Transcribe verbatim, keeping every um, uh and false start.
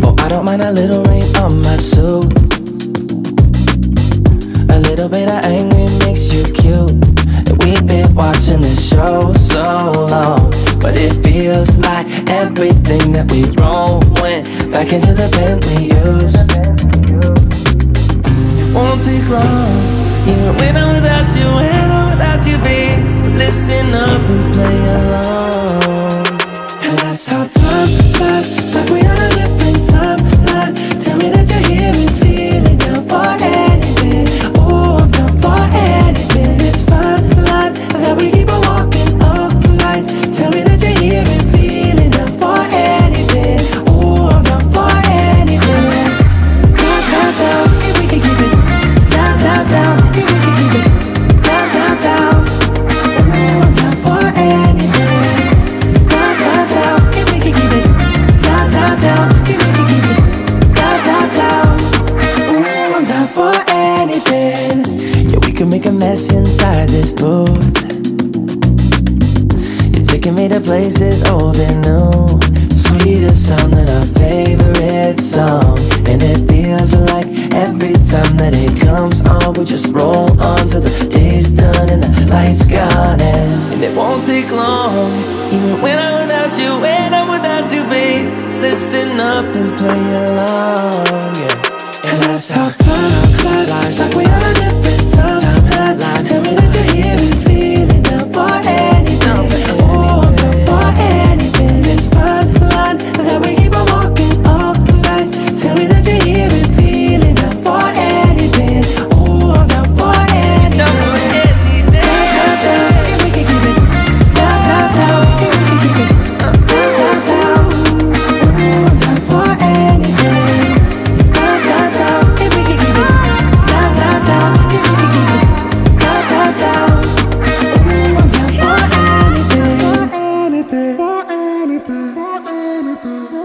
Oh, I don't mind a little rain on my suit. A little bit of anger makes you cute. And we've been watching this show so long, but it feels like everything that we wrong went back into the pen we used. It won't take long. Even when I'm without you, when I'm without you, babes, listen up and play along. And that's how time flies, like we're on a different timeline. Tell me that you're here and feeling down for anything. Oh, I'm down for anything. This fine line that we keep on walking all night. Tell me that you're here and feeling down for anything. Oh, I'm down for anything. Down, down, down, if we can keep it down, down, down. Inside this booth, you're taking me to places old and new. Sweeter sound than our favorite song, and it feels like every time that it comes on, we just roll on till the day's done and the light's gone. And, and it won't take long, even when I'm without you, when I'm without you, babes, listen up and play along. Yeah. And that's how time flies, like we are different times. Tell me that you're here and feeling down for anything. Oh, I'm down for anything. This fine line that we keep on walking all night. Tell me that you're here and feeling down for anything. Oh, I'm down for anything. Down, down, down, if we can keep it. Down, down, down, if we can keep it. Down, down, down, oh, I'm down for anything. Down, down, down, if we can keep it. Down, down, down, if we can keep it. For anything, for anything, for anything.